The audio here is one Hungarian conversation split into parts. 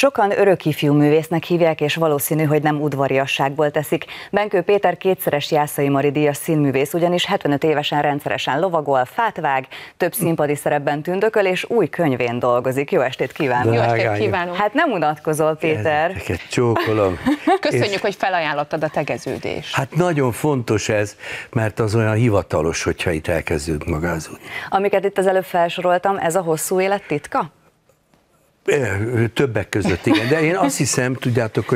Sokan örök ifjú művésznek hívják, és valószínű, hogy nem udvariasságból teszik. Bengő Péter kétszeres Jászai Mari díjas színművész, ugyanis 75 évesen rendszeresen lovagol, fát vág, több színpadi szerepben tündököl, és új könyvén dolgozik. Jó estét kívánok! Jó estét kívánok! Hát nem unatkozol, Péter! Ezeket csókolom! Köszönjük, hogy felajánlottad a tegeződést. Hát nagyon fontos ez, mert az olyan hivatalos, hogyha itt elkezdünk magázódni. Amiket itt az előbb felsoroltam, ez a hosszú élet titka? Többek között, igen. De én azt hiszem, tudjátok,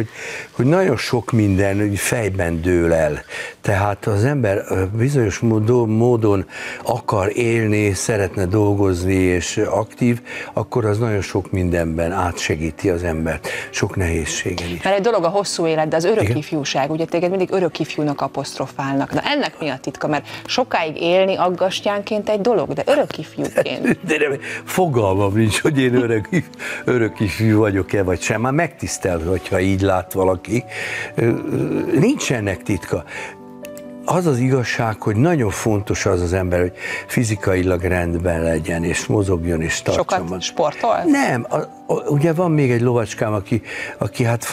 hogy nagyon sok minden fejben dől el. Tehát az ember bizonyos módon akar élni, szeretne dolgozni és aktív, akkor az nagyon sok mindenben átsegíti az embert. Sok nehézségen is. Mert egy dolog a hosszú élet, de az örökifjúság, ugye téged mindig örökifjúnak apostrofálnak. Na ennek mi a titka? Mert sokáig élni aggastyánként egy dolog, de örökifjúként. De fogalmam nincs, hogy én örökifjú vagyok-e, vagy sem. Már megtisztel, hogyha így lát valaki. Nincsenek titka. Az az igazság, hogy nagyon fontos az ember, hogy fizikailag rendben legyen, és mozogjon, és tartson. Sokat sportol? Nem. Ugye van még egy lovacskám, aki hát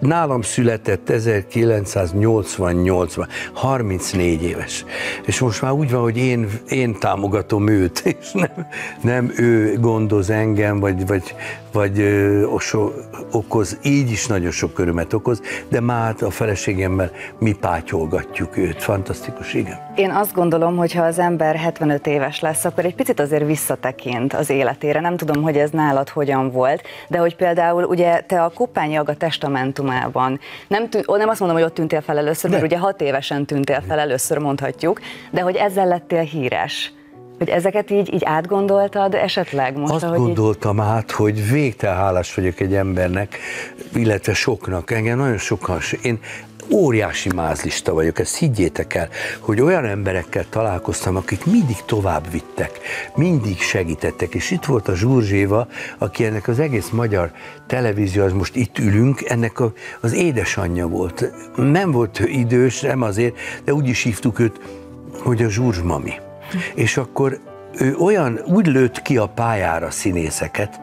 nálam született 1988-ban, 34 éves. És most már úgy van, hogy én támogatom őt, és nem ő gondoz engem, vagy okoz, így is nagyon sok örömet okoz, de már a feleségemmel mi pátyolgatjuk őt. Fantasztikus, igen. Én azt gondolom, hogy ha az ember 75 éves lesz, akkor egy picit azért visszatekint az életére. Nem tudom, hogy ez nálad hogyan volt, de hogy például ugye te a Kopányi Aga testamentumában, nem azt mondom, hogy ott tűntél fel először, mert ugye 6 évesen tűntél fel először, mondhatjuk, de hogy ezzel lettél híres. Hogy ezeket így átgondoltad esetleg? Most, azt gondoltam át, hogy végtelen hálás vagyok egy embernek, illetve soknak, engem nagyon sokan. Én óriási mázlista vagyok, ezt higgyétek el, hogy olyan emberekkel találkoztam, akik mindig tovább vittek, mindig segítettek, és itt volt a Zsurzs Éva, aki ennek az egész magyar televízió, az most itt ülünk, ennek az édesanyja volt. Nem volt ő idős, nem azért, de úgy is hívtuk őt, hogy a Zsurzs mami. És akkor ő úgy lőtt ki a pályára színészeket,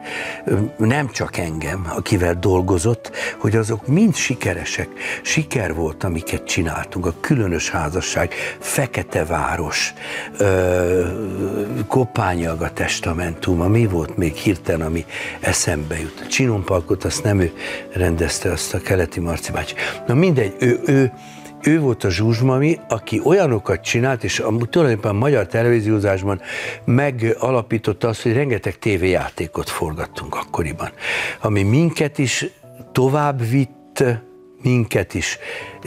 nem csak engem, akivel dolgozott, hogy azok mind sikeresek. Siker volt, amiket csináltunk. A Különös Házasság, Fekete Város, Kopányi Aga testamentuma, mi volt még hirtelen, ami eszembe jut. Csinompalkot, azt nem ő rendezte, azt a Keleti Marci bácsi. Na mindegy, ő volt a Zsurzs mami, aki olyanokat csinált, és tulajdonképpen a magyar televíziózásban megalapította azt, hogy rengeteg tévéjátékot forgattunk akkoriban, ami minket is tovább vitt, minket is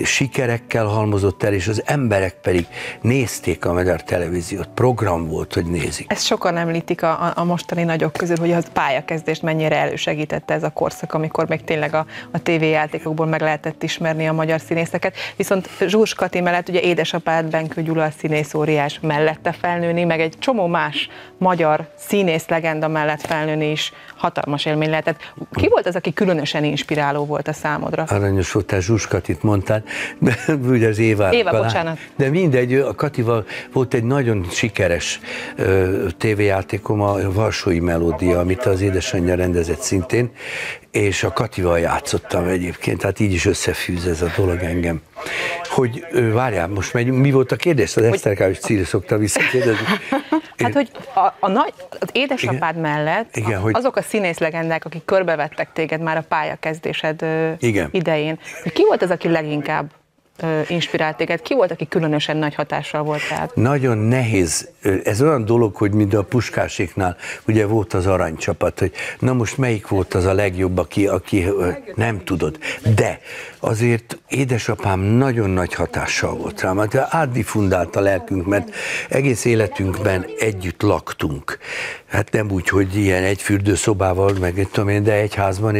sikerekkel halmozott el, és az emberek pedig nézték a magyar televíziót, program volt, hogy nézik. Ezt sokan említik a mostani nagyok közül, hogy a pályakezdést mennyire elősegítette ez a korszak, amikor még tényleg a tévéjátékokból meg lehetett ismerni a magyar színészeket. Viszont Zsúrs Kati mellett ugye édesapád, Benkő Gyula a színész óriás mellette felnőni, meg egy csomó más magyar színész legenda mellett felnőni is hatalmas élmény lehetett. Ki volt az, aki különösen inspiráló volt a számodra? Aranyos volt, te Zsúrs Katit mondtál. Ugye az Éva, bocsánat. De mindegy, a Katival volt egy nagyon sikeres tévéjátékom, a Valsói Melódia, amit az édesanyja rendezett szintén, és a Katival játszottam egyébként, tehát így is összefűz ez a dolog engem. Hogy várjál, most megyünk, mi volt a kérdés? Az Eszter Káros Círi szokta visszakérdezni. Hát, hogy az édesapád mellett azok a színész legendák, akik körbevettek téged már a pályakezdésed idején, hogy ki volt az, aki leginkább inspirált téged? Ki volt, aki különösen nagy hatással volt rád? Nagyon nehéz. Ez olyan dolog, hogy mint a Puskáséknál ugye volt az aranycsapat, hogy na most melyik volt az a legjobb, aki nem tudod. De azért édesapám nagyon nagy hatással volt rám. Hát átdifundált a lelkünk, mert egész életünkben együtt laktunk. Hát nem úgy, hogy ilyen egy fürdőszobával, meg tudom én, de egy házban,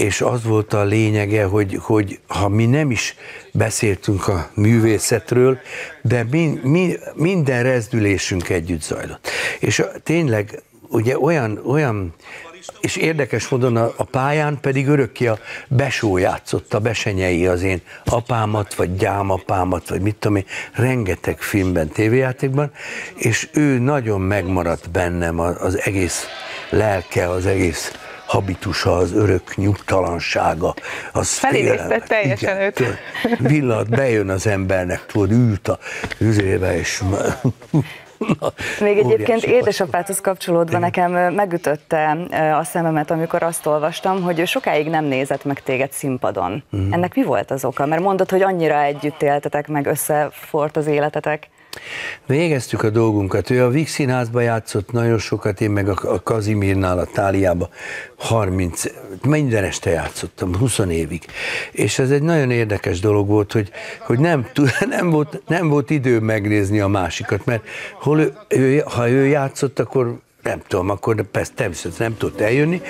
és az volt a lényege, hogy ha mi nem is beszéltünk a művészetről, de minden rezdülésünk együtt zajlott. És tényleg ugye olyan és érdekes módon a pályán pedig örökké a Besó játszotta, Besenyei az én apámat, vagy gyámapámat, vagy mit tudom én, rengeteg filmben, tévéjátékban, és ő nagyon megmaradt bennem az egész lelke, az egész habitusa, az örök nyugtalansága, az felélesztett teljesen. Igen, őt. Villanat, bejön az embernek, tudod, ült a üzébe, és... Na, még egyébként édesapáthoz kapcsolódva nekem megütötte a szememet, amikor azt olvastam, hogy ő sokáig nem nézett meg téged színpadon. Mm. Ennek mi volt az oka? Mert mondod, hogy annyira együtt éltetek, meg összefort az életetek. Végeztük a dolgunkat. Ő a Vígszínházba játszott nagyon sokat, én meg a Kazimírnál, a Táliába 30, minden este játszottam, 20 évig. És ez egy nagyon érdekes dolog volt, hogy nem volt idő megnézni a másikat, mert hol ha ő játszott, akkor nem tudom, akkor persze természetesen nem tudott eljönni,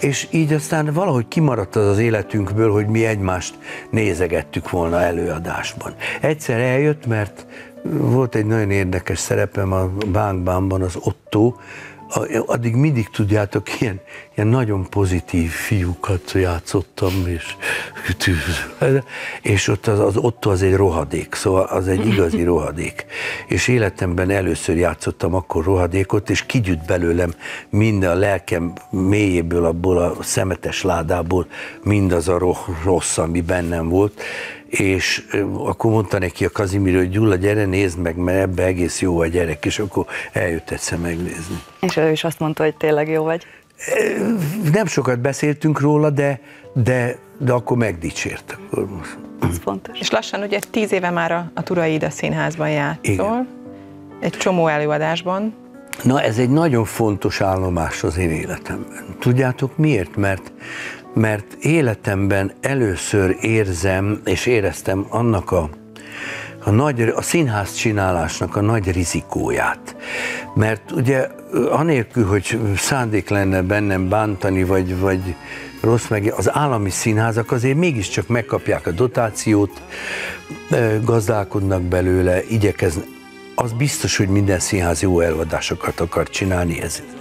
és így aztán valahogy kimaradt az az életünkből, hogy mi egymást nézegettük volna előadásban. Egyszer eljött, mert volt egy nagyon érdekes szerepem a Bánkbánban, az Otto. Addig mindig, tudjátok, ilyen nagyon pozitív fiúkat játszottam, és ott az Otto az egy rohadék, szóval az egy igazi rohadék. És életemben először játszottam akkor rohadékot, és kigyűjt belőlem minden a lelkem mélyéből, abból a szemetes ládából mindaz a rossz, ami bennem volt. És akkor mondta neki a Kazimír, hogy Gyula, gyere, nézd meg, mert ebbe egész jó a gyerek, és akkor eljött egyszer megnézni. És ő is azt mondta, hogy tényleg jó vagy? Nem sokat beszéltünk róla, de akkor megdicsért. Ez fontos. És lassan ugye 10 éve már a Turaida Színházban játszol, igen, egy csomó előadásban. Na, ez egy nagyon fontos állomás az én életemben. Tudjátok miért? Mert életemben először érzem és éreztem annak a színház csinálásnak a nagy rizikóját. Mert ugye anélkül, hogy szándék lenne bennem bántani, vagy rossz meg, az állami színházak azért mégiscsak megkapják a dotációt, gazdálkodnak belőle, igyekeznek. Az biztos, hogy minden színház jó előadásokat akar csinálni ezért.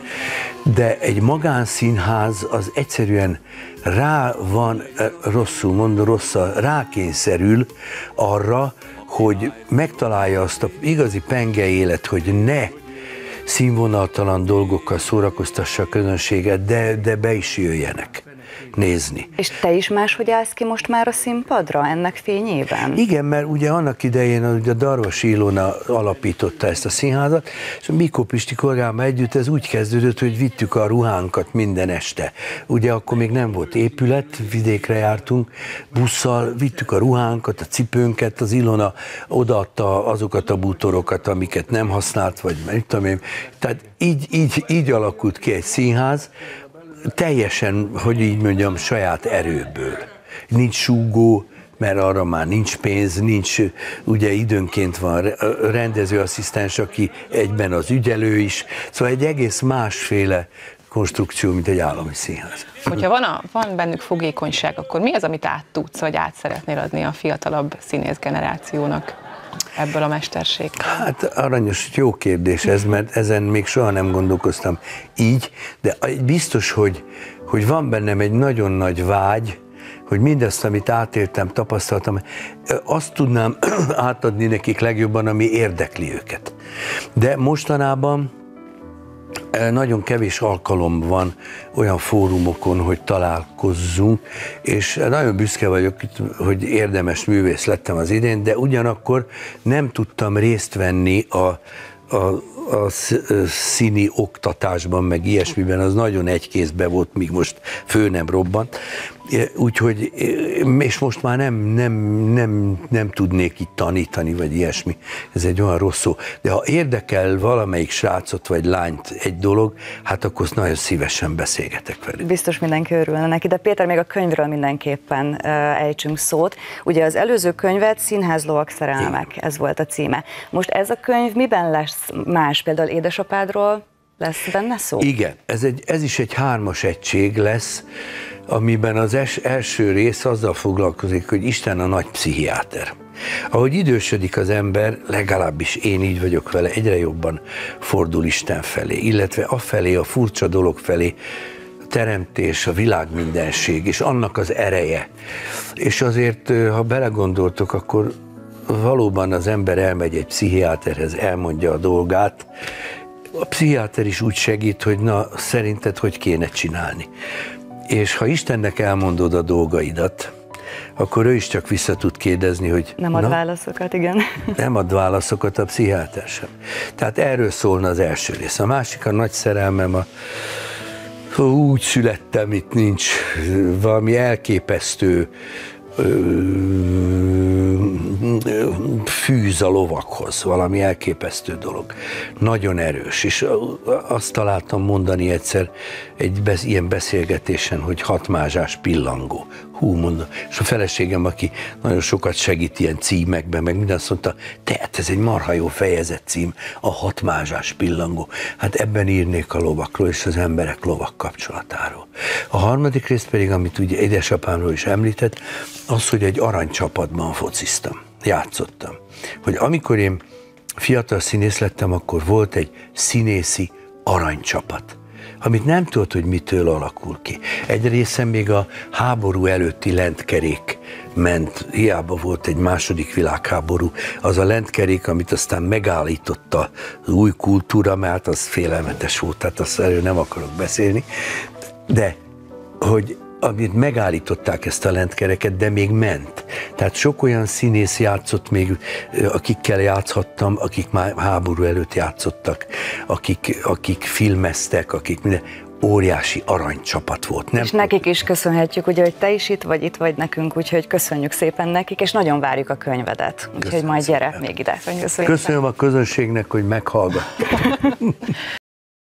De egy magánszínház az egyszerűen rá van, rosszul mondom, rákényszerül arra, hogy megtalálja azt a igazi penge élet, hogy ne színvonaltalan dolgokkal szórakoztassa a közönséget, de be is jöjjenek nézni. És te is máshogy állsz ki most már a színpadra ennek fényében? Igen, mert ugye annak idején a Darvas Ilona alapította ezt a színházat, és a Mikó Pisti kollégámmal együtt ez úgy kezdődött, hogy vittük a ruhánkat minden este. Ugye akkor még nem volt épület, vidékre jártunk, busszal vittük a ruhánkat, a cipőnket, az Ilona odaadta azokat a bútorokat, amiket nem használt, vagy nem tudom én. Tehát így alakult ki egy színház, teljesen, hogy így mondjam, saját erőből. Nincs súgó, mert arra már nincs pénz, nincs, ugye időnként van rendezőasszisztens, aki egyben az ügyelő is, szóval egy egész másféle konstrukció, mint egy állami színház. Hogyha van bennük fogékonyság, akkor mi az, amit át tudsz, vagy át szeretnél adni a fiatalabb színész generációnak ebből a mesterségből? Hát aranyos, jó kérdés ez, mert ezen még soha nem gondolkoztam így, de biztos, hogy van bennem egy nagyon nagy vágy, hogy mindezt, amit átéltem, tapasztaltam, azt tudnám átadni nekik legjobban, ami érdekli őket. De mostanában nagyon kevés alkalom van olyan fórumokon, hogy találkozzunk, és nagyon büszke vagyok, hogy érdemes művész lettem az idén, de ugyanakkor nem tudtam részt venni a színi oktatásban, meg ilyesmiben, az nagyon egykézbe volt, míg most fő nem robbant. Úgyhogy, és most már nem tudnék itt tanítani, vagy ilyesmi. Ez egy olyan rossz szó. De ha érdekel valamelyik srácot, vagy lányt egy dolog, hát akkor nagyon szívesen beszélgetek velük. Biztos mindenki örülne neki, de Péter, még a könyvről mindenképpen ejtsünk szót. Ugye az előző könyvet, Színházlovak szerelmek, ez volt a címe. Most ez a könyv miben lesz más? Például édesapádról lesz benne szó? Igen, ez is egy 3-as egység lesz, amiben az első rész azzal foglalkozik, hogy Isten a nagy pszichiáter. Ahogy idősödik az ember, legalábbis én így vagyok vele, egyre jobban fordul Isten felé, illetve afelé, a furcsa dolog felé, a teremtés, a világ mindenség, és annak az ereje. És azért, ha belegondoltok, akkor valóban az ember elmegy egy pszichiáterhez, elmondja a dolgát. A pszichiáter is úgy segít, hogy na, szerinted hogy kéne csinálni? És ha Istennek elmondod a dolgaidat, akkor ő is csak vissza tud kérdezni, hogy... Nem ad válaszokat, igen. Nem ad válaszokat a pszichiáter sem. Tehát erről szólna az első rész. A másik, a nagy szerelmem, a úgy születtem, itt nincs valami elképesztő fűz a lovakhoz, valami elképesztő dolog. Nagyon erős, és azt találtam mondani egyszer egy ilyen beszélgetésen, hogy hatmázsás pillangó. Hú, mondom. És a feleségem, aki nagyon sokat segít ilyen címekben, meg minden, azt mondta, tehát ez egy marha jó fejezet cím, a hatmázsás pillangó. Hát ebben írnék a lovakról és az emberek lovak kapcsolatáról. A harmadik rész pedig, amit ugye édesapámról is említett, az, hogy egy aranycsapatban fociztam, játszottam. Hogy amikor én fiatal színész lettem, akkor volt egy színészi aranycsapat, amit nem tudod, hogy mitől alakul ki. Egy részen még a háború előtti lentkerék ment, hiába volt egy második világháború, az a lentkerék, amit aztán megállította az új kultúra, mert az félelmetes volt, tehát azt erről nem akarok beszélni, de hogy amit megállították ezt a lentkereket, de még ment. Tehát sok olyan színész játszott még, akikkel játszhattam, akik már háború előtt játszottak, akik filmeztek, akik minden. Óriási aranycsapat volt. Nem? És nekik is köszönhetjük, ugye, hogy te is itt vagy nekünk, úgyhogy köszönjük szépen nekik, és nagyon várjuk a könyvedet. Úgyhogy majd gyere még ide. Köszönöm a közönségnek, hogy meghallgattak.